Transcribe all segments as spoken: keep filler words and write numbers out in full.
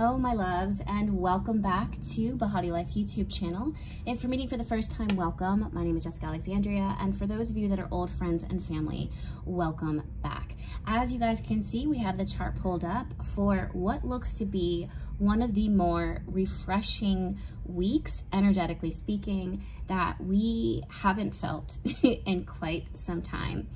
Hello, my loves, and welcome back to Behati Life YouTube channel. If you're meeting for the first time, welcome. My name is Jessica Alexandria, and for those of you that are old friends and family, welcome back. As you guys can see, we have the chart pulled up for what looks to be one of the more refreshing weeks, energetically speaking, that we haven't felt in quite some time.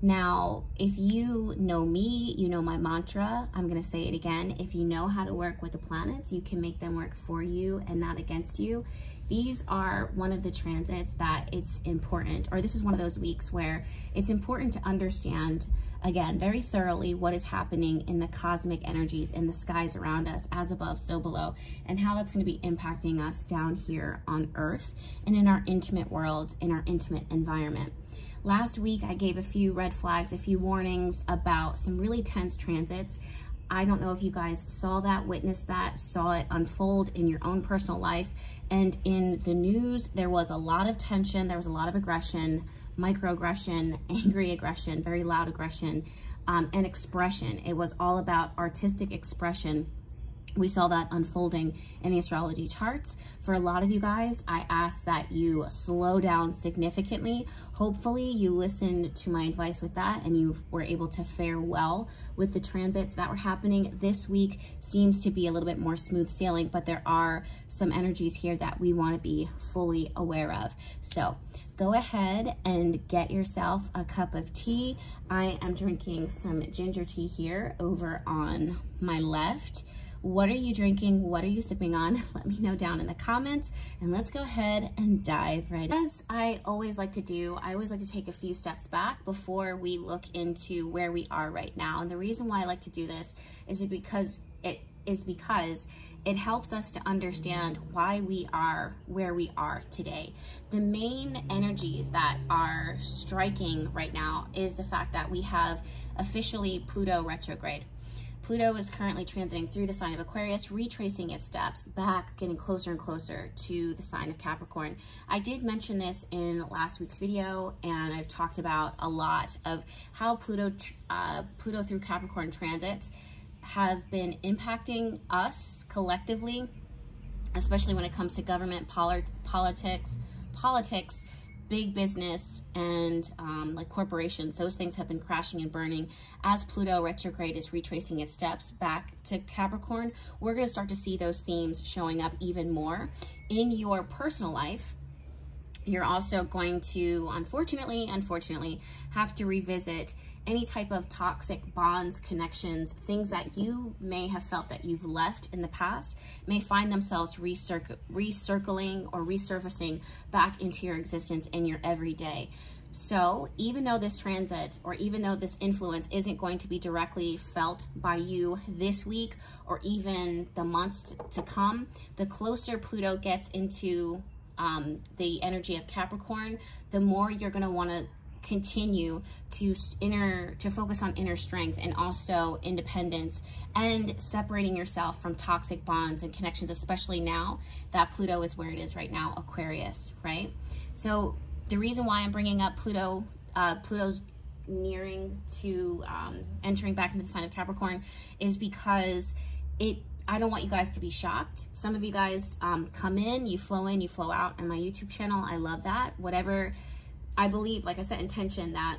Now, if you know me, you know my mantra. I'm going to say it again. If you know how to work with the planets, you can make them work for you and not against you. These are one of the transits that it's important, or this is one of those weeks where it's important to understand, again, very thoroughly what is happening in the cosmic energies in the skies around us, as above, so below, and how that's going to be impacting us down here on Earth and in our intimate world, in our intimate environment. Last week, I gave a few red flags, a few warnings about some really tense transits. I don't know if you guys saw that, witnessed that, saw it unfold in your own personal life. And in the news, there was a lot of tension. There was a lot of aggression, microaggression, angry aggression, very loud aggression, um, and expression. It was all about artistic expression. We saw that unfolding in the astrology charts. For a lot of you guys, I ask that you slow down significantly. Hopefully you listened to my advice with that and you were able to fare well with the transits that were happening. This week seems to be a little bit more smooth sailing, but there are some energies here that we want to be fully aware of. So go ahead and get yourself a cup of tea. I am drinking some ginger tea here over on my left. What are you drinking? What are you sipping on? Let me know down in the comments, and let's go ahead and dive right in. As I always like to do, I always like to take a few steps back before we look into where we are right now. And the reason why I like to do this is because it is because it helps us to understand why we are where we are today. The main energies that are striking right now is the fact that we have officially Pluto retrograde. Pluto is currently transiting through the sign of Aquarius, retracing its steps back, getting closer and closer to the sign of Capricorn. I did mention this in last week's video, and I've talked about a lot of how Pluto, uh, Pluto through Capricorn transits have been impacting us collectively, especially when it comes to government, polit politics, politics, big business, and um, like corporations. Those things have been crashing and burning. As Pluto retrograde is retracing its steps back to Capricorn, we're gonna start to see those themes showing up even more in your personal life. You're also going to, unfortunately, unfortunately, have to revisit any type of toxic bonds, connections, things that you may have felt that you've left in the past may find themselves recirc recircling or resurfacing back into your existence in your everyday. So even though this transit, or even though this influence isn't going to be directly felt by you this week or even the months to come, the closer Pluto gets into um, the energy of Capricorn, the more you're going to want to continue to inner to focus on inner strength and also independence and separating yourself from toxic bonds and connections, especially now that Pluto is where it is right now, Aquarius, right? So the reason why I'm bringing up Pluto, uh, Pluto's nearing to um, entering back into the sign of Capricorn is because it I don't want you guys to be shocked. Some of you guys um, come in, you flow in, you flow out on my YouTube channel. I love that. Whatever, I believe, like I set intention that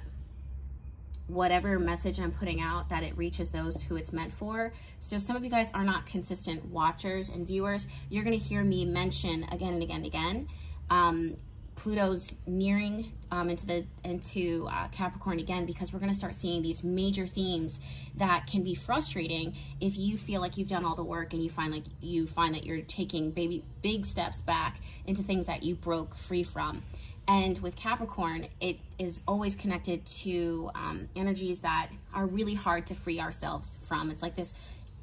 whatever message I'm putting out, that it reaches those who it's meant for. So some of you guys are not consistent watchers and viewers. You're gonna hear me mention again and again and again, um, Pluto's nearing um, into the into uh, Capricorn again, because we're gonna start seeing these major themes that can be frustrating if you feel like you've done all the work and you find like you find that you're taking baby big steps back into things that you broke free from. And with Capricorn, it is always connected to um, energies that are really hard to free ourselves from. It's like this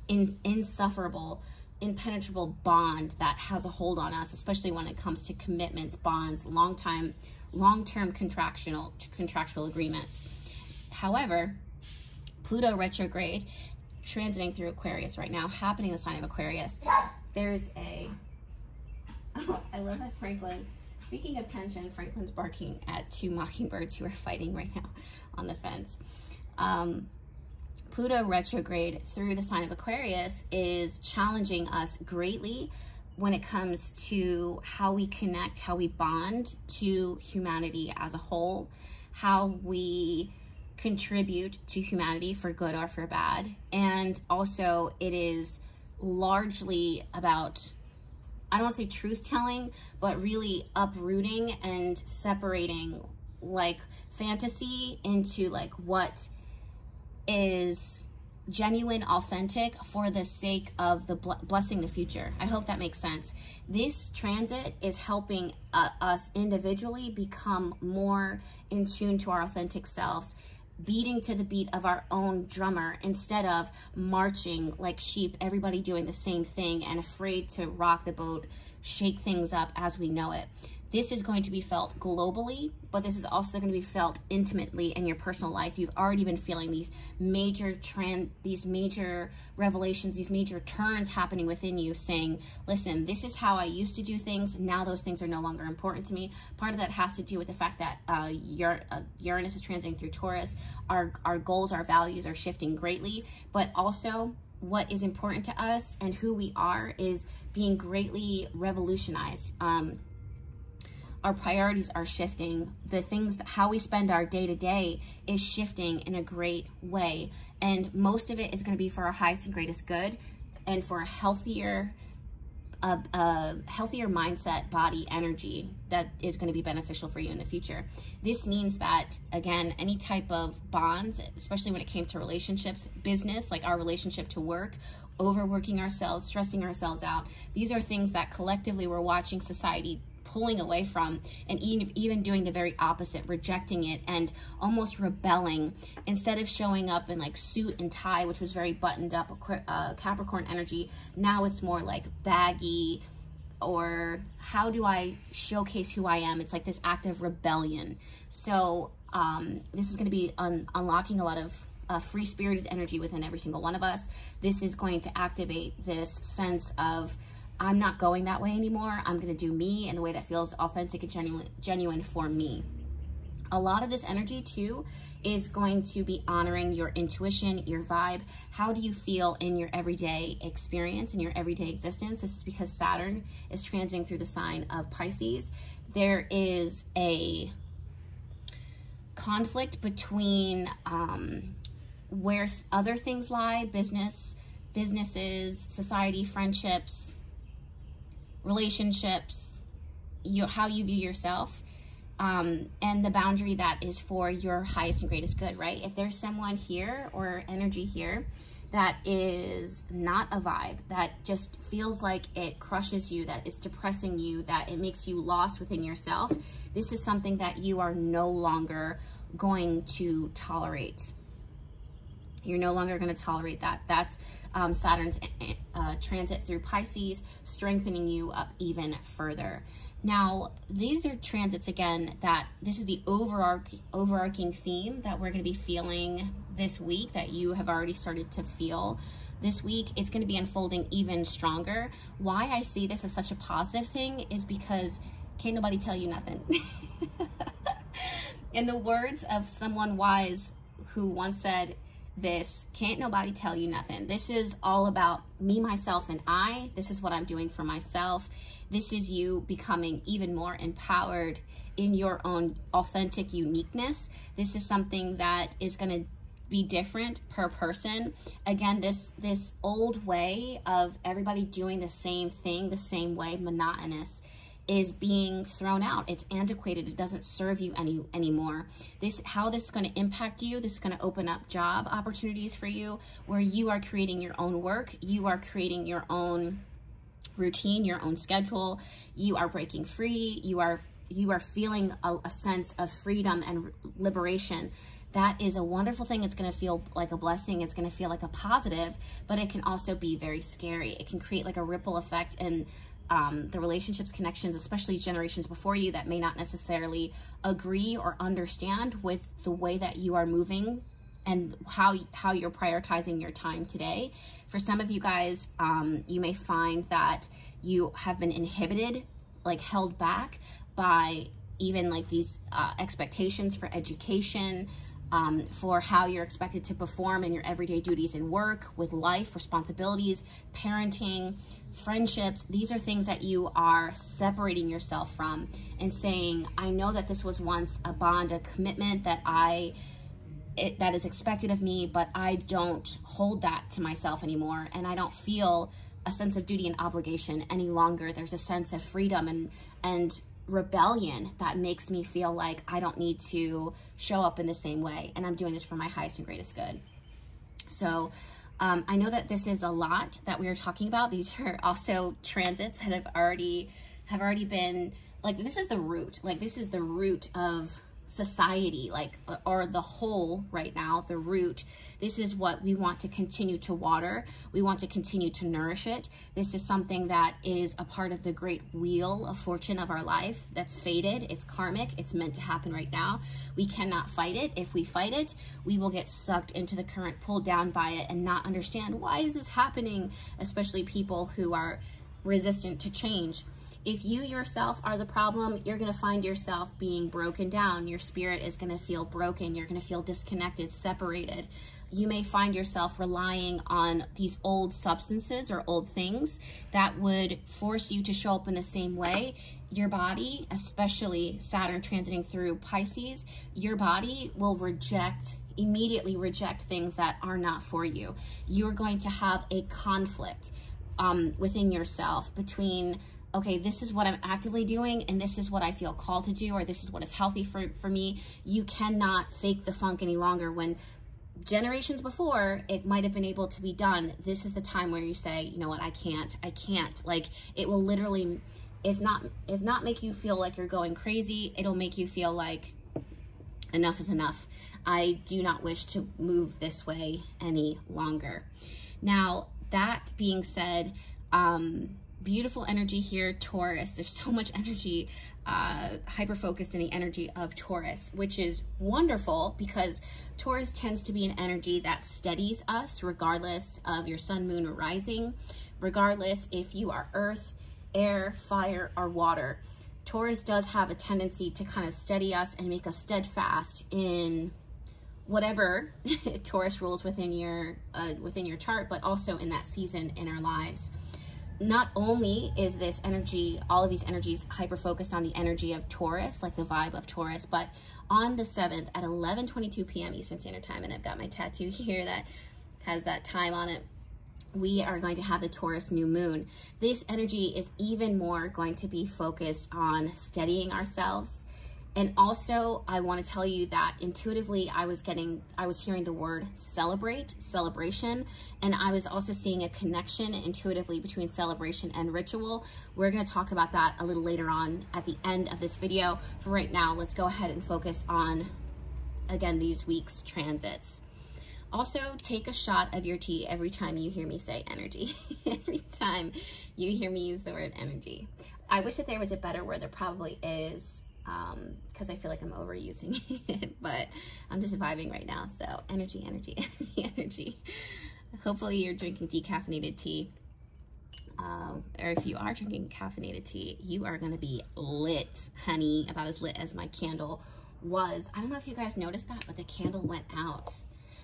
in, insufferable, impenetrable bond that has a hold on us, especially when it comes to commitments, bonds, long-time, long-term contractual, contractual agreements. However, Pluto retrograde, transiting through Aquarius right now, happening in the sign of Aquarius. There's a, oh, I love that Franklin. Speaking of tension, Franklin's barking at two mockingbirds who are fighting right now on the fence. Um, Pluto retrograde through the sign of Aquarius is challenging us greatly when it comes to how we connect, how we bond to humanity as a whole, how we contribute to humanity for good or for bad. And also it is largely about, I don't want to say truth telling, but really uprooting and separating like fantasy into like what is genuine, authentic for the sake of the bl blessing the future. I hope that makes sense. This transit is helping uh, us individually become more in tune to our authentic selves, beating to the beat of our own drummer instead of marching like sheep, everybody doing the same thing and afraid to rock the boat, shake things up as we know it. This is going to be felt globally, but this is also going to be felt intimately in your personal life. You've already been feeling these major trend, these major revelations, these major turns happening within you saying, listen, this is how I used to do things. Now those things are no longer important to me. Part of that has to do with the fact that uh, Ur uh, Uranus is transiting through Taurus. Our, our goals, our values are shifting greatly, but also what is important to us and who we are is being greatly revolutionized. Um, Our priorities are shifting. The things that how we spend our day to day is shifting in a great way. And most of it is going to be for our highest and greatest good and for a healthier, a, a healthier mindset, body, energy that is going to be beneficial for you in the future. This means that, again, any type of bonds, especially when it came to relationships, business, like our relationship to work, overworking ourselves, stressing ourselves out, these are things that collectively we're watching society pulling away from, and even, even doing the very opposite, rejecting it and almost rebelling instead of showing up in like suit and tie, which was very buttoned up uh, Capricorn energy. Now it's more like baggy, or how do I showcase who I am? It's like this act of rebellion. So um, this is going to be un unlocking a lot of uh, free-spirited energy within every single one of us. This is going to activate this sense of, I'm not going that way anymore. I'm going to do me in the way that feels authentic and genuine, genuine for me. A lot of this energy too is going to be honoring your intuition, your vibe. How do you feel in your everyday experience, in your everyday existence? This is because Saturn is transiting through the sign of Pisces. There is a conflict between um, where th- other things lie, business, businesses, society, friendships, relationships, you, how you view yourself, um, and the boundary that is for your highest and greatest good, right? If there's someone here or energy here that is not a vibe, that just feels like it crushes you, that it's depressing you, that it makes you lost within yourself, this is something that you are no longer going to tolerate. You're no longer going to tolerate that. That's um, Saturn's uh, transit through Pisces, strengthening you up even further. Now, these are transits, again, that this is the overarching, overarching theme that we're going to be feeling this week, that you have already started to feel this week. It's going to be unfolding even stronger. Why I see this as such a positive thing is because can't nobody tell you nothing. In the words of someone wise who once said, this can't nobody tell you nothing. This is all about me, myself, and I. This is what I'm doing for myself. This is you becoming even more empowered in your own authentic uniqueness. This is something that is going to be different per person. Again, this this old way of everybody doing the same thing the same way, monotonous, is being thrown out. It's antiquated. It doesn't serve you any anymore. This, how this is going to impact you, this is going to open up job opportunities for you where you are creating your own work. You are creating your own routine, your own schedule. You are breaking free. You are, you are feeling a, a sense of freedom and liberation. That is a wonderful thing. It's going to feel like a blessing. It's going to feel like a positive, but it can also be very scary. It can create like a ripple effect and Um, the relationships, connections, especially generations before you that may not necessarily agree or understand with the way that you are moving and how, how you're prioritizing your time today. For some of you guys, um, you may find that you have been inhibited, like held back by even like these uh, expectations for education, um, for how you're expected to perform in your everyday duties in work, with life, responsibilities, parenting, friendships. These are things that you are separating yourself from and saying, I know that this was once a bond, a commitment that I It, that is expected of me, but I don't hold that to myself anymore, and I don't feel a sense of duty and obligation any longer. There's a sense of freedom and and rebellion that makes me feel like I don't need to show up in the same way, and I'm doing this for my highest and greatest good. So um, I know that this is a lot that we are talking about. These are also transits that have already have already been, like, this is the root, like this is the root of society, like, or the whole right now, the root. This is what we want to continue to water. We want to continue to nourish it. This is something that is a part of the great wheel of fortune of our life that's fated. It's karmic. It's meant to happen right now. We cannot fight it. If we fight it, we will get sucked into the current, pulled down by it, and not understand, why is this happening? Especially people who are resistant to change. If you yourself are the problem, you're going to find yourself being broken down. Your spirit is going to feel broken. You're going to feel disconnected, separated. You may find yourself relying on these old substances or old things that would force you to show up in the same way. Your body, especially Saturn transiting through Pisces, your body will reject, immediately reject things that are not for you. You're going to have a conflict um, within yourself between, okay, this is what I'm actively doing, and this is what I feel called to do, or this is what is healthy for, for me. You cannot fake the funk any longer. When generations before, it might have been able to be done, this is the time where you say, you know what, I can't, I can't. Like, it will literally, if not, if not make you feel like you're going crazy, it'll make you feel like enough is enough. I do not wish to move this way any longer. Now, that being said, um, beautiful energy here, Taurus. There's so much energy, uh, hyper-focused in the energy of Taurus, which is wonderful because Taurus tends to be an energy that steadies us regardless of your sun, moon, or rising, regardless if you are earth, air, fire, or water. Taurus does have a tendency to kind of steady us and make us steadfast in whatever Taurus rules within your, uh, within your chart, but also in that season in our lives. Not only is this energy, all of these energies hyper-focused on the energy of Taurus, like the vibe of Taurus, but on the seventh at eleven twenty-two p m Eastern Standard Time, and I've got my tattoo here that has that time on it, we are going to have the Taurus new moon. This energy is even more going to be focused on steadying ourselves. And also, I want to tell you that intuitively I was getting, I was hearing the word celebrate, celebration, and I was also seeing a connection intuitively between celebration and ritual. We're going to talk about that a little later on at the end of this video. For right now, let's go ahead and focus on, again, these week's transits. Also, take a shot of your tea every time you hear me say energy, every time you hear me use the word energy. I wish that there was a better word, there probably is, Um, because I feel like I'm overusing it, but I'm just vibing right now. So energy, energy, energy, energy. Hopefully you're drinking decaffeinated tea. Um, or if you are drinking caffeinated tea, you are going to be lit, honey, about as lit as my candle was. I don't know if you guys noticed that, but the candle went out,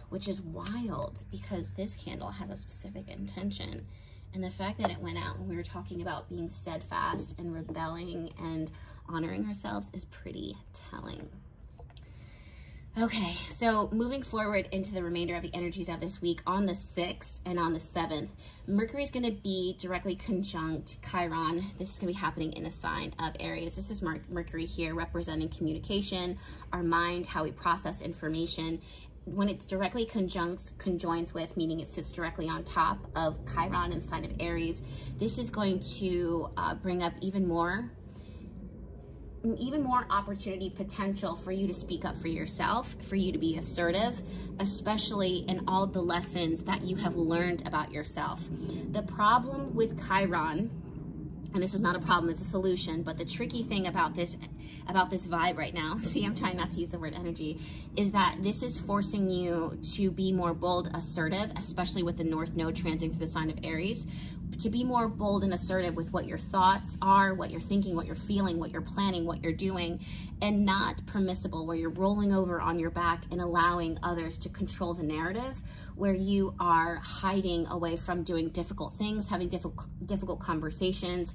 which is wild because this candle has a specific intention. And the fact that it went out when we were talking about being steadfast and rebelling and honoring ourselves is pretty telling. Okay, so moving forward into the remainder of the energies of this week, on the sixth and on the seventh, Mercury is going to be directly conjunct Chiron. This is going to be happening in a sign of Aries. This is Mercury here representing communication, our mind, how we process information. When it's directly conjuncts, conjoins with, meaning it sits directly on top of Chiron in the sign of Aries, this is going to uh, bring up even more, even more opportunity potential for you to speak up for yourself, for you to be assertive, especially in all the lessons that you have learned about yourself. The problem with Chiron, and this is not a problem, it's a solution, but the tricky thing about this about this vibe right now, see, I'm trying not to use the word energy, is that this is forcing you to be more bold, assertive, especially with the North Node transiting through the sign of Aries. to be more bold and assertive with what your thoughts are, what you're thinking, what you're feeling, what you're planning, what you're doing, and not permissible where you're rolling over on your back and allowing others to control the narrative, where you are hiding away from doing difficult things, having difficult, difficult conversations.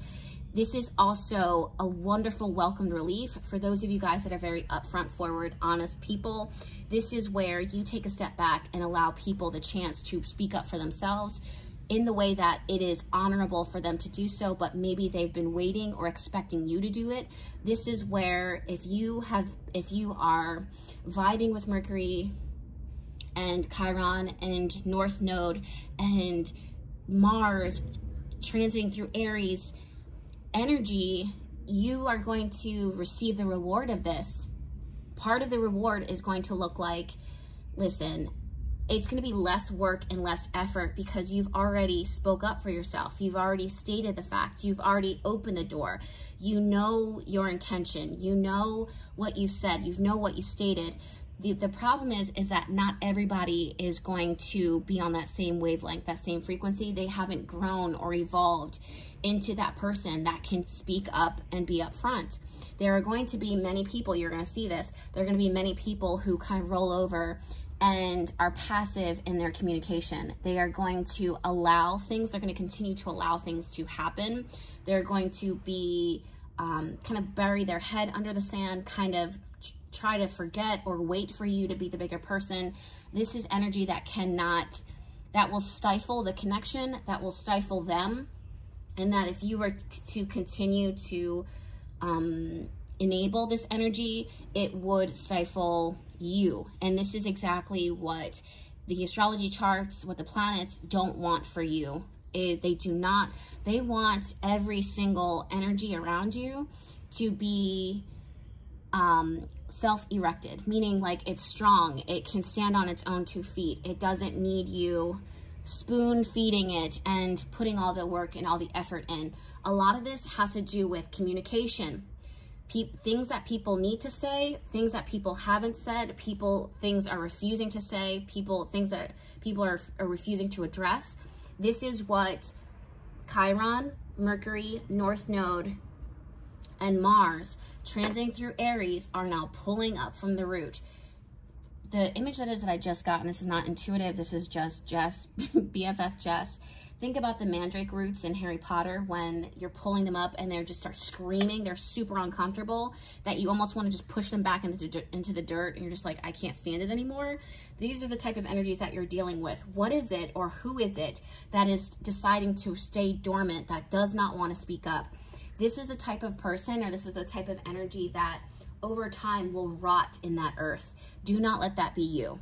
This is also a wonderful welcomed relief for those of you guys that are very upfront, forward, honest people. This is where you take a step back and allow people the chance to speak up for themselves in the way that it is honorable for them to do so, but maybe they've been waiting or expecting you to do it. This is where if you have, if you are vibing with Mercury and Chiron and North Node and Mars transiting through Aries energy, you are going to receive the reward of this. Part of the reward is going to look like, listen, it's going to be less work and less effort because you've already spoke up for yourself. You've already stated the fact. You've already opened the door. You know your intention. You know what you said. You know what you stated. The, the problem is, is that not everybody is going to be on that same wavelength, that same frequency. They haven't grown or evolved into that person that can speak up and be upfront. There are going to be many people, you're going to see this, there are going to be many people who kind of roll over and are passive in their communication. They are going to allow things, they're going to continue to allow things to happen. They're going to be um, kind of bury their head under the sand, kind of try to forget or wait for you to be the bigger person. This is energy that cannot, that will stifle the connection, that will stifle them. And that if you were to continue to um, enable this energy, it would stifle you. And this is exactly what the astrology charts, what the planets don't want for you. It, they do not, they want every single energy around you to be um, self-erected, meaning like it's strong, it can stand on its own two feet, it doesn't need you spoon feeding it and putting all the work and all the effort in. A lot of this has to do with communication. Pe- things that people need to say, things that people haven't said, people things are refusing to say, people things that people are, are refusing to address. This is what Chiron, Mercury, North Node, and Mars transiting through Aries are now pulling up from the root. The image that is that I just got, and this is not intuitive, this is just Jess, B F F Jess. Think about the mandrake roots in Harry Potter when you're pulling them up and they just start screaming. They're super uncomfortable that you almost want to just push them back into, into the dirt and you're just like, I can't stand it anymore. These are the type of energies that you're dealing with. What is it or who is it that is deciding to stay dormant, that does not want to speak up? This is the type of person or this is the type of energy that over time will rot in that earth. Do not let that be you.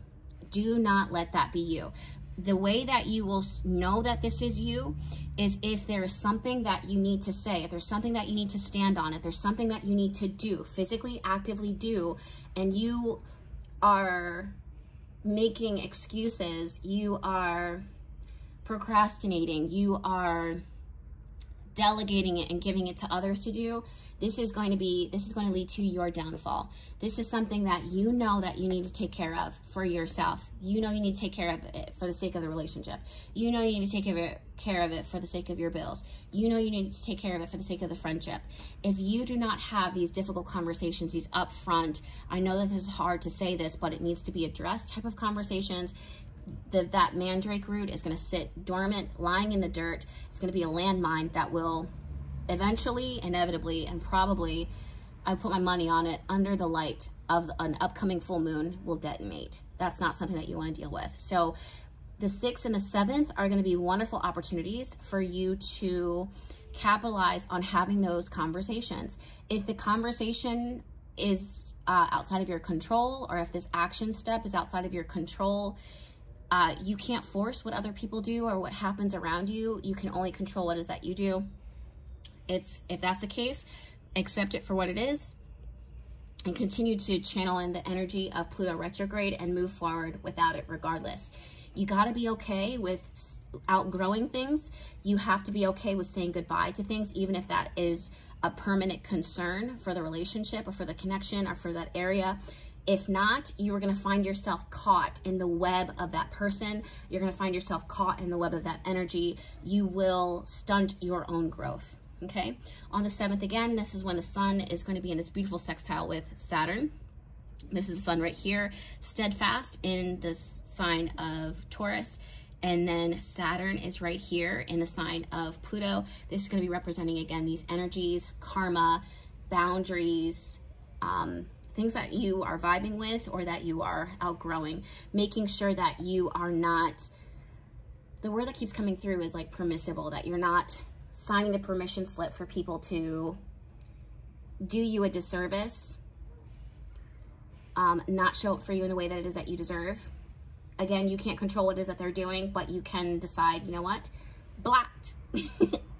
Do not let that be you. The way that you will know that this is you is if there is something that you need to say, if there's something that you need to stand on, if there's something that you need to do, physically, actively do, and you are making excuses, you are procrastinating, you are delegating it and giving it to others to do, this is going to be, this is going to lead to your downfall. This is something that you know that you need to take care of for yourself. You know you need to take care of it for the sake of the relationship. You know you need to take care of it for the sake of your bills. You know you need to take care of it for the sake of the friendship. If you do not have these difficult conversations, these upfront, I know that this is hard to say this, but it needs to be addressed type of conversations, The, that mandrake root is going to sit dormant, lying in the dirt. It's going to be a landmine that will eventually, inevitably, and probably, I put my money on it, under the light of an upcoming full moon will detonate. That's not something that you want to deal with. So the sixth and the seventh are going to be wonderful opportunities for you to capitalize on having those conversations. If the conversation is uh, outside of your control, or if this action step is outside of your control, Uh, you can't force what other people do or what happens around you. You can only control what is that you do. It's, if that's the case, accept it for what it is and continue to channel in the energy of Pluto retrograde and move forward without it regardless. You got to be okay with outgrowing things. You have to be okay with saying goodbye to things, even if that is a permanent concern for the relationship or for the connection or for that area. If not, you are going to find yourself caught in the web of that person. You're going to find yourself caught in the web of that energy. You will stunt your own growth, okay? On the seventh, again, this is when the sun is going to be in this beautiful sextile with Saturn. This is the sun right here, steadfast in this sign of Taurus. And then Saturn is right here in the sign of Pluto. This is going to be representing, again, these energies, karma, boundaries, um, things that you are vibing with or that you are outgrowing, making sure that you are not, the word that keeps coming through is like permissible, that you're not signing the permission slip for people to do you a disservice, um, not show up for you in the way that it is that you deserve. Again, you can't control what it is that they're doing, but you can decide, you know what, blocked,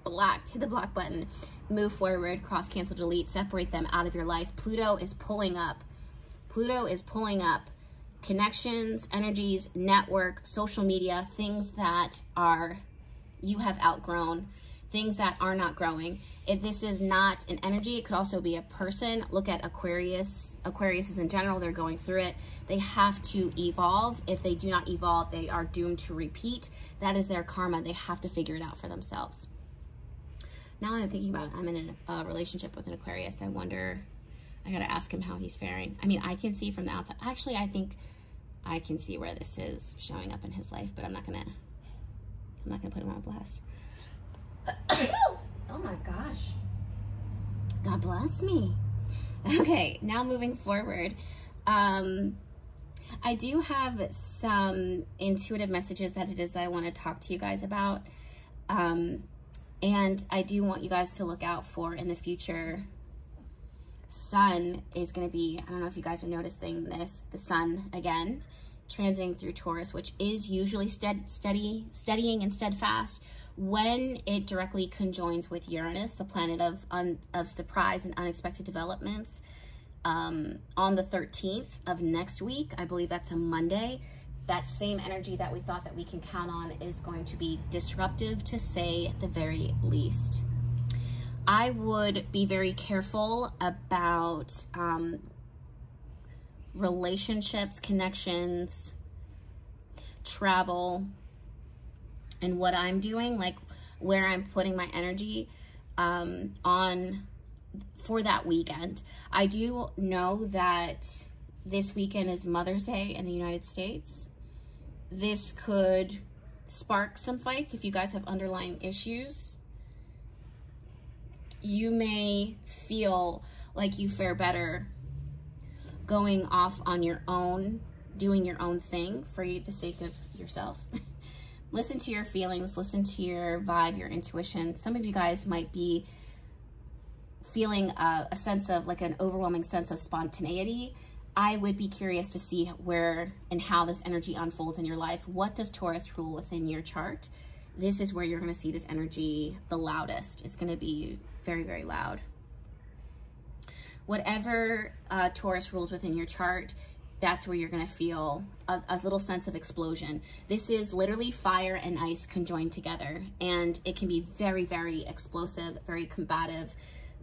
blocked, hit the block button. Move forward, cross, cancel, delete, separate them out of your life. Pluto is pulling up. Pluto is pulling up connections, energies, network, social media, things that are, you have outgrown, things that are not growing. If this is not an energy, it could also be a person. Look at Aquarius. Aquarius is in general, they're going through it. They have to evolve. If they do not evolve, they are doomed to repeat. That is their karma. They have to figure it out for themselves. Now I'm thinking about it, I'm in a uh, relationship with an Aquarius. I wonder, I gotta ask him how he's faring. I mean, I can see from the outside. Actually, I think I can see where this is showing up in his life, but I'm not gonna, I'm not gonna put him on blast. Oh my gosh. God bless me. Okay, now moving forward. Um, I do have some intuitive messages that it is that I wanna talk to you guys about. Um, And I do want you guys to look out for in the future. Sun is going to be, I don't know if you guys are noticing this, the sun again, transiting through Taurus, which is usually stead, steady, steadying and steadfast. When it directly conjoins with Uranus, the planet of, un, of surprise and unexpected developments, um, on the thirteenth of next week, I believe that's a Monday, that same energy that we thought that we can count on is going to be disruptive, to say the very least. I would be very careful about um, relationships, connections, travel, and what I'm doing, like where I'm putting my energy um, on for that weekend. I do know that this weekend is Mother's Day in the United States. This could spark some fights if you guys have underlying issues. You may feel like you fare better going off on your own, doing your own thing for the sake of yourself. Listen to your feelings, listen to your vibe, your intuition. Some of you guys might be feeling a, a sense of like an overwhelming sense of spontaneity. I would be curious to see where and how this energy unfolds in your life. What does Taurus rule within your chart? This is where you're going to see this energy the loudest. It's going to be very, very loud. Whatever uh, Taurus rules within your chart, that's where you're going to feel a, a little sense of explosion. This is literally fire and ice conjoined together, and it can be very, very explosive, very combative,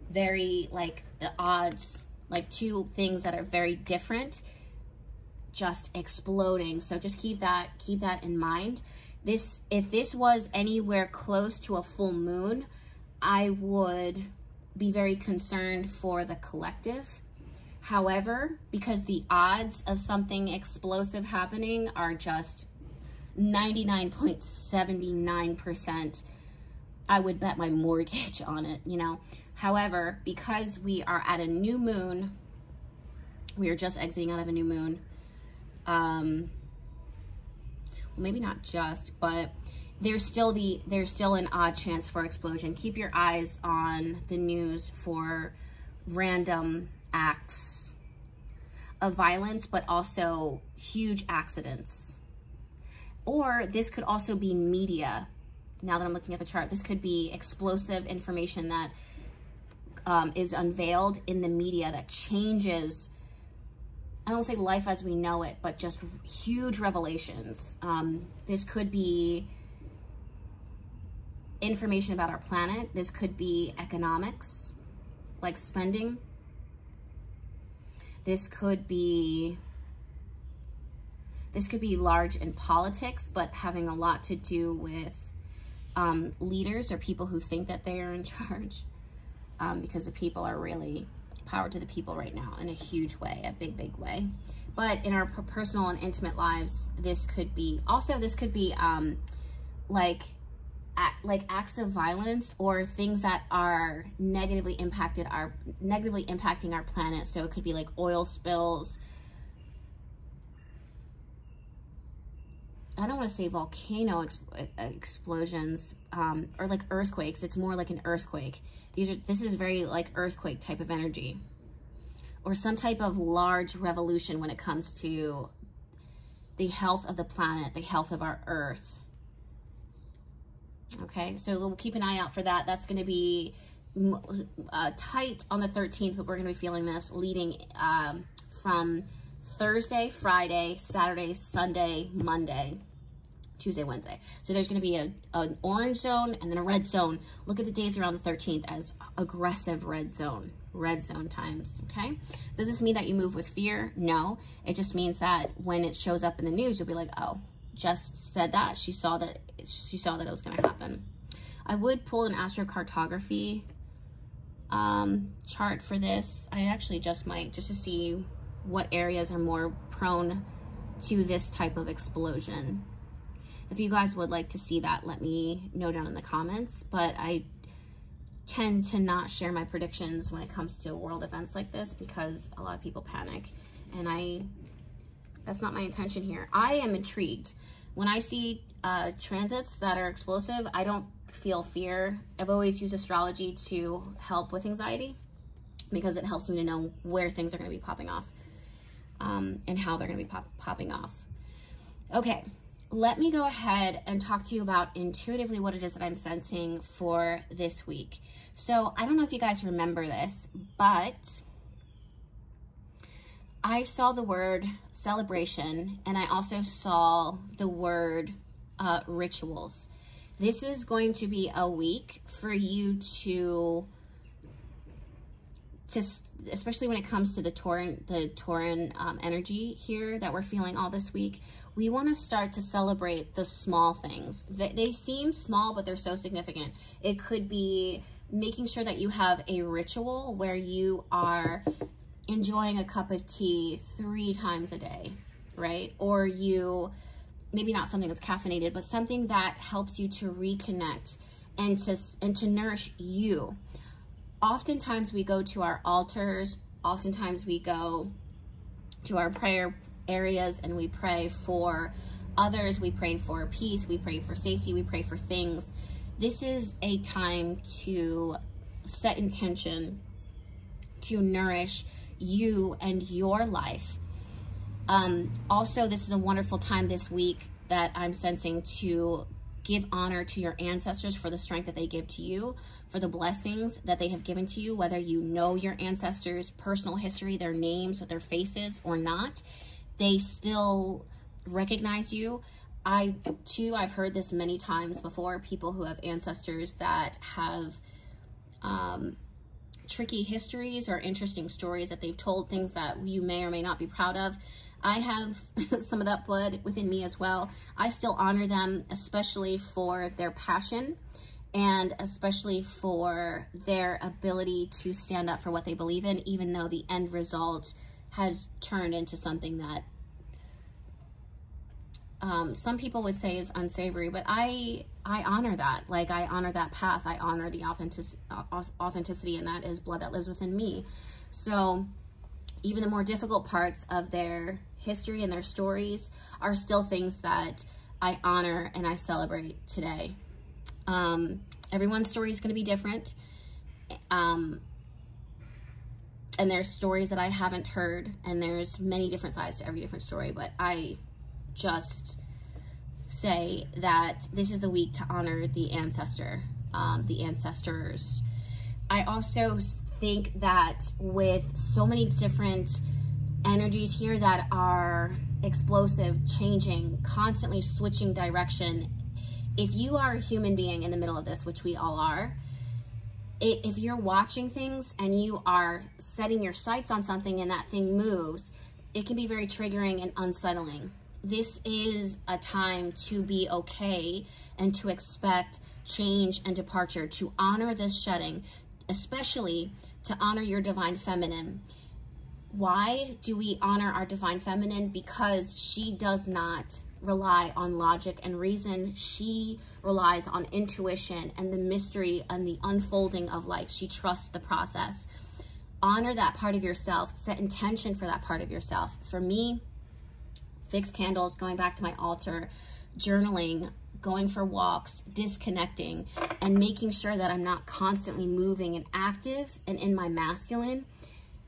very like the odds, like two things that are very different, just exploding. So just keep that, keep that in mind. This, if this was anywhere close to a full moon, I would be very concerned for the collective. However, because the odds of something explosive happening are just ninety-nine point seven nine percent, I would bet my mortgage on it, you know? However, because we are at a new moon, we are just exiting out of a new moon. Um, well, maybe not just, but there's still the there's still an odd chance for explosion. Keep your eyes on the news for random acts of violence, but also huge accidents. Or this could also be media. Now that I'm looking at the chart, this could be explosive information that Um, is unveiled in the media that changes, I don't say life as we know it, but just huge revelations. Um, this could be information about our planet. This could be economics, like spending. This could be, this could be large in politics, but having a lot to do with um, leaders or people who think that they are in charge, um, because the people are really, power to the people right now in a huge way, a big, big way. But in our personal and intimate lives, this could be, also this could be um, like, like acts of violence or things that are negatively impacted our negatively impacting our planet. So it could be like oil spills. I don't want to say volcano ex explosions um, or like earthquakes. It's more like an earthquake. These are this is very like earthquake type of energy, or some type of large revolution when it comes to the health of the planet, the health of our Earth. Okay, so we'll keep an eye out for that. That's going to be uh, tight on the thirteenth, but we're going to be feeling this leading um, from Thursday, Friday, Saturday, Sunday, Monday, Tuesday, Wednesday. So there's going to be a, an orange zone and then a red zone. Look at the days around the thirteenth as aggressive red zone, red zone times, okay? Does this mean that you move with fear? No. It just means that when it shows up in the news, you'll be like, oh, Jess said that. She saw that. She saw that it was going to happen. I would pull an astrocartography um, chart for this. I actually just might, just to see what areas are more prone to this type of explosion. If you guys would like to see that, let me know down in the comments. But I tend to not share my predictions when it comes to world events like this because a lot of people panic. And I, that's not my intention here. I am intrigued. When I see uh, transits that are explosive, I don't feel fear. I've always used astrology to help with anxiety because it helps me to know where things are going to be popping off um, and how they're going to be pop popping off. Okay, let me go ahead and talk to you about intuitively what it is that I'm sensing for this week. So I don't know if you guys remember this, but I saw the word celebration, and I also saw the word uh, rituals. This is going to be a week for you to just, especially when it comes to the Tauran, the Tauran um, energy here that we're feeling all this week, we want to start to celebrate the small things. They seem small, but they're so significant. It could be making sure that you have a ritual where you are enjoying a cup of tea three times a day, right? Or you, maybe not something that's caffeinated, but something that helps you to reconnect and to, and to nourish you. Oftentimes we go to our altars, oftentimes we go to our prayer areas and we pray for others, we pray for peace, we pray for safety, we pray for things. This is a time to set intention, to nourish you and your life. Um, also, this is a wonderful time this week that I'm sensing to give honor to your ancestors for the strength that they give to you, for the blessings that they have given to you, whether you know your ancestors' personal history, their names, or their faces or not, they still recognize you. I too, I've heard this many times before, people who have ancestors that have um, tricky histories or interesting stories that they've told, things that you may or may not be proud of. I have some of that blood within me as well. I still honor them, especially for their passion and especially for their ability to stand up for what they believe in, even though the end result has turned into something that um, some people would say is unsavory, but I I honor that. Like, I honor that path. I honor the authentic, authenticity, and that is blood that lives within me. So even the more difficult parts of their history and their stories are still things that I honor and I celebrate today. Um, everyone's story is going to be different. Um, and there's stories that I haven't heard, and there's many different sides to every different story, but I just say that this is the week to honor the ancestor, um, the ancestors. I also think that with so many different energies here that are explosive, changing, constantly switching direction, if you are a human being in the middle of this, which we all are, it, if you're watching things and you are setting your sights on something and that thing moves, it can be very triggering and unsettling. This is a time to be okay and to expect change and departure, to honor this shedding, especially to honor your divine feminine. Why do we honor our divine feminine? Because she does not rely on logic and reason. She relies on intuition and the mystery and the unfolding of life. She trusts the process. Honor that part of yourself. Set intention for that part of yourself. For me, fix candles, going back to my altar, journaling, going for walks, disconnecting, and making sure that I'm not constantly moving and active and in my masculine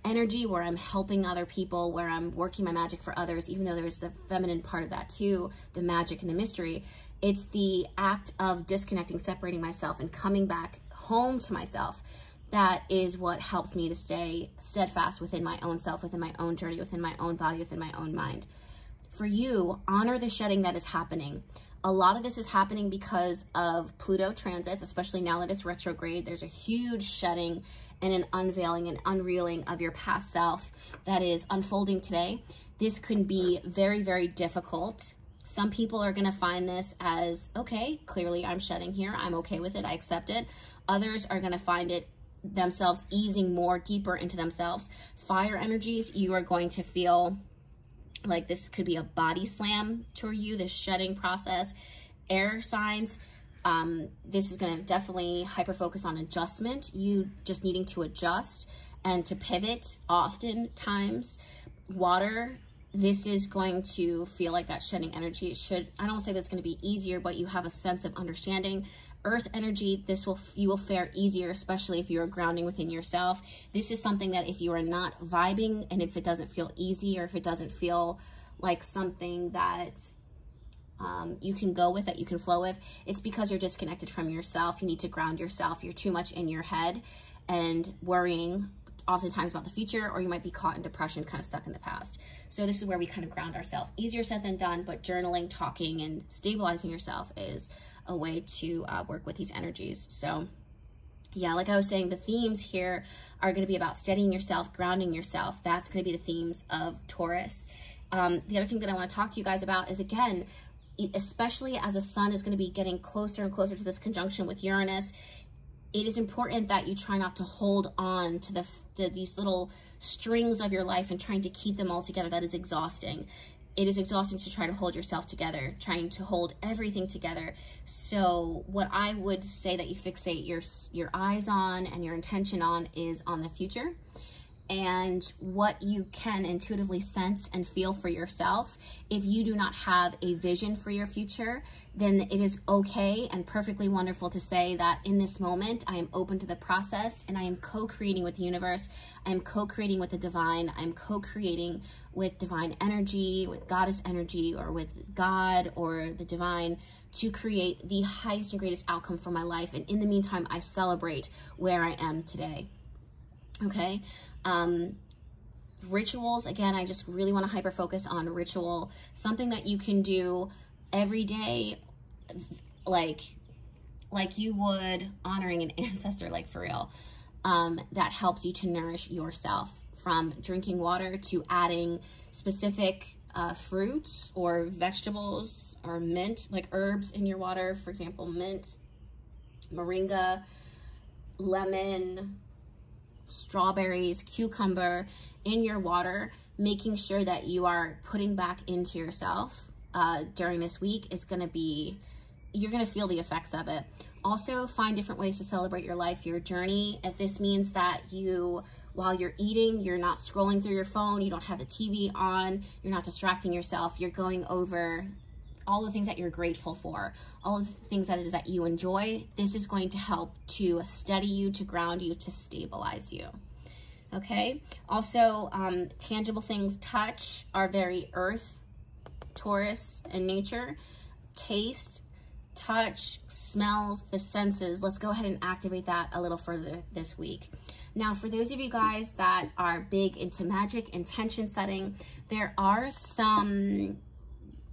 energy where I'm helping other people, where I'm working my magic for others, even though there's the feminine part of that too, the magic and the mystery. It's the act of disconnecting, separating myself, and coming back home to myself. That is what helps me to stay steadfast within my own self, within my own journey, within my own body, within my own mind. For you, honor the shedding that is happening. A lot of this is happening because of Pluto transits, especially now that it's retrograde. There's a huge shedding and an unveiling and unreeling of your past self that is unfolding today. This can be very, very difficult. Some people are going to find this as, okay, clearly I'm shedding here. I'm okay with it. I accept it. Others are going to find it themselves easing more deeper into themselves. Fire energies, you are going to feel like this could be a body slam to you, this shedding process. Air signs, um, this is going to definitely hyper-focus on adjustment. You just needing to adjust and to pivot oftentimes. Water, this is going to feel like that shedding energy. It should, I don't say that's going to be easier, but you have a sense of understanding. Earth energy, this will, you will fare easier, especially if you're grounding within yourself. This is something that if you are not vibing and if it doesn't feel easy or if it doesn't feel like something that um, you can go with, that you can flow with, it's because you're disconnected from yourself. You need to ground yourself. You're too much in your head and worrying oftentimes about the future, or you might be caught in depression, kind of stuck in the past. So this is where we kind of ground ourselves. Easier said than done, but journaling, talking, and stabilizing yourself is a way to uh, work with these energies. So yeah, like I was saying, the themes here are going to be about steadying yourself, grounding yourself. That's going to be the themes of Taurus. Um, the other thing that I want to talk to you guys about is, again, especially as the sun is going to be getting closer and closer to this conjunction with Uranus, it is important that you try not to hold on to the, the these little strings of your life and trying to keep them all together. That is exhausting. It is exhausting to try to hold yourself together, trying to hold everything together. So what I would say that you fixate your, your eyes on and your intention on is on the future and what you can intuitively sense and feel for yourself. If you do not have a vision for your future, then it is okay and perfectly wonderful to say that in this moment, I am open to the process and I am co-creating with the universe. I am co-creating with the divine. I'm co-creating with divine energy, with goddess energy, or with God or the divine to create the highest and greatest outcome for my life. And in the meantime, I celebrate where I am today. Okay. Um, rituals, again, I just really want to hyper focus on ritual, something that you can do every day, like, like you would honoring an ancestor, like for real, um, that helps you to nourish yourself, from drinking water to adding specific uh, fruits or vegetables or mint, like herbs in your water, for example, mint, moringa, lemon, strawberries, cucumber in your water, making sure that you are putting back into yourself uh, during this week is going to be, you're going to feel the effects of it. Also, find different ways to celebrate your life, your journey. If this means that you, while you're eating, you're not scrolling through your phone, you don't have the T V on, you're not distracting yourself, you're going over all the things that you're grateful for, all the things that it is that you enjoy. This is going to help to steady you, to ground you, to stabilize you, okay? Also, um, tangible things, touch, are very earth, Taurus in nature. Taste, touch, smells, the senses. Let's go ahead and activate that a little further this week. Now, for those of you guys that are big into magic, intention setting, there are some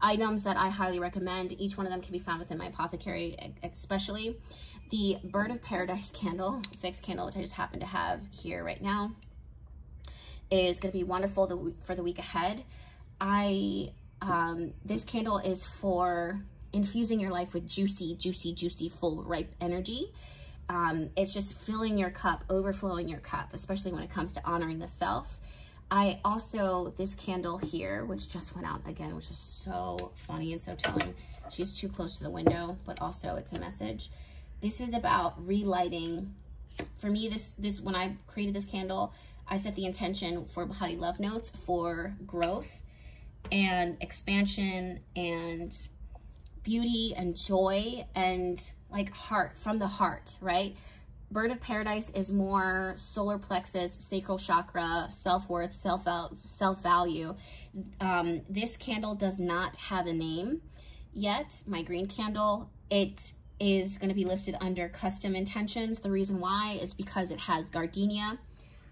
items that I highly recommend. Each one of them can be found within my apothecary, especially. the Bird of Paradise candle, fixed candle, which I just happen to have here right now, is going to be wonderful the week, for the week ahead. I um, this candle is for infusing your life with juicy, juicy, juicy, full, ripe energy. Um, it's just filling your cup, overflowing your cup, especially when it comes to honoring the self. I also, this candle here, which just went out again, which is so funny and so telling. She's too close to the window, but also it's a message. This is about relighting. For me, this, this when I created this candle, I set the intention for Behati Love Notes for growth and expansion and beauty and joy and like heart, from the heart, right? Bird of Paradise is more solar plexus, sacral chakra, self-worth, self-value. Um, this candle does not have a name yet, my green candle. It is going to be listed under custom intentions. The reason why is because it has gardenia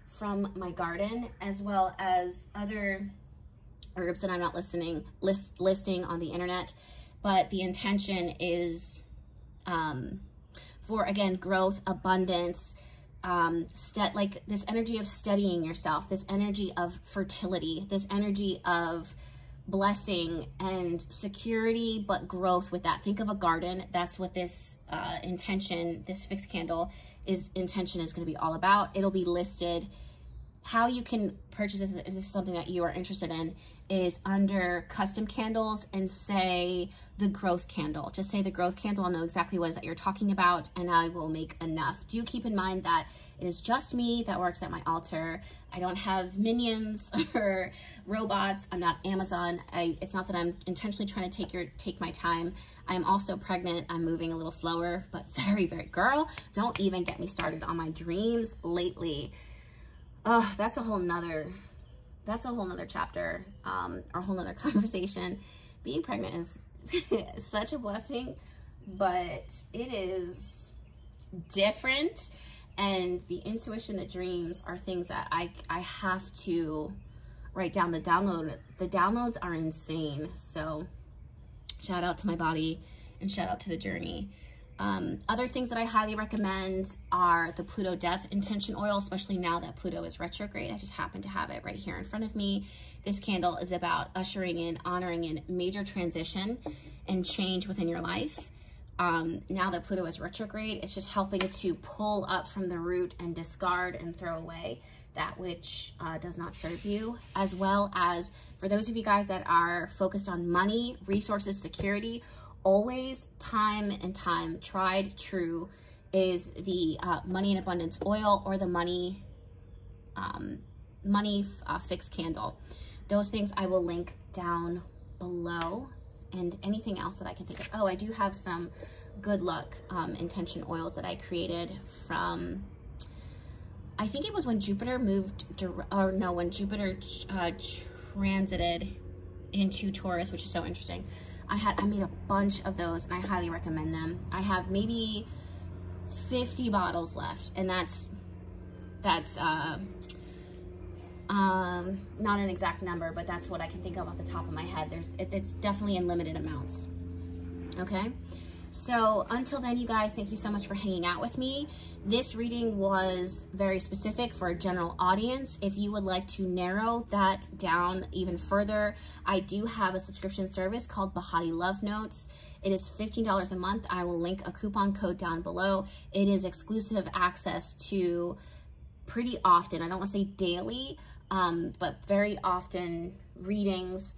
from my garden, as well as other herbs that I'm not listening, list, listing on the internet. But the intention is... Um, for, again, growth, abundance, um, st like this energy of steadying yourself, this energy of fertility, this energy of blessing and security, but growth with that. Think of a garden. That's what this uh, intention, this fixed candle is intention is going to be all about. It'll be listed. How you can purchase it, if this is something that you are interested in, is under custom candles and say the growth candle. Just say the growth candle. I'll know exactly what it is that you're talking about, and I will make enough. Do keep in mind that it is just me that works at my altar. I don't have minions or robots. I'm not Amazon. I, it's not that I'm intentionally trying to take your take my time. I'm also pregnant. I'm moving a little slower, but very, very girl. Don't even get me started on my dreams lately. Oh, that's a whole nother, that's a whole nother chapter, um, or a whole nother conversation. Being pregnant is such a blessing, but it is different. And the intuition, the dreams are things that I, I have to write down. The download, the downloads are insane. So shout out to my body and shout out to the journey. Um, other things that I highly recommend are the Pluto Death Intention Oil, especially now that Pluto is retrograde. I just happen to have it right here in front of me. This candle is about ushering in, honoring in major transition and change within your life. Um, now that Pluto is retrograde, it's just helping to pull up from the root and discard and throw away that which uh, does not serve you, as well as for those of you guys that are focused on money, resources, security. Always, time and time, tried, true, is the uh, Money in Abundance oil or the money um, money uh, fixed candle. Those things I will link down below, and anything else that I can think of. Oh, I do have some good luck um, intention oils that I created from, I think it was when Jupiter moved, or no, when Jupiter uh, transited into Taurus, which is so interesting. I had I made a bunch of those, and I highly recommend them. I have maybe fifty bottles left, and that's that's uh, um, not an exact number, but that's what I can think of off the top of my head. There's it, it's definitely in limited amounts. Okay, so until then, you guys, thank you so much for hanging out with me. This reading was very specific for a general audience. If you would like to narrow that down even further, I do have a subscription service called Behati Love Notes. It is fifteen dollars a month. I will link a coupon code down below. It is exclusive access to pretty often, I don't want to say daily, um, but very often readings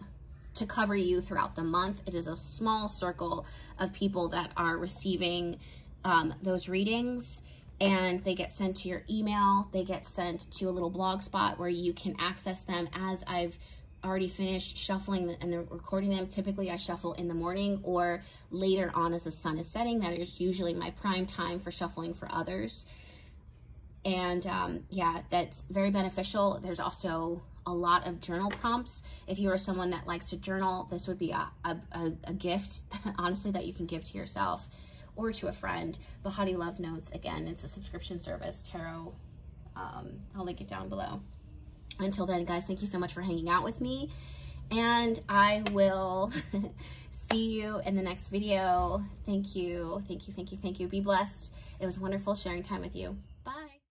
to cover you throughout the month. It is a small circle of people that are receiving um, those readings. And they get sent to your email. They get sent to a little blog spot where you can access them as I've already finished shuffling and recording them. Typically, I shuffle in the morning or later on as the sun is setting. That is usually my prime time for shuffling for others. And um, yeah, that's very beneficial. There's also a lot of journal prompts. If you are someone that likes to journal, this would be a, a, a gift, honestly, that you can give to yourself or to a friend. Behati Love Notes, again, it's a subscription service, tarot. Um, I'll link it down below. Until then, guys, thank you so much for hanging out with me. and I will see you in the next video. Thank you. Thank you. Thank you. Thank you. Be blessed. It was wonderful sharing time with you. Bye.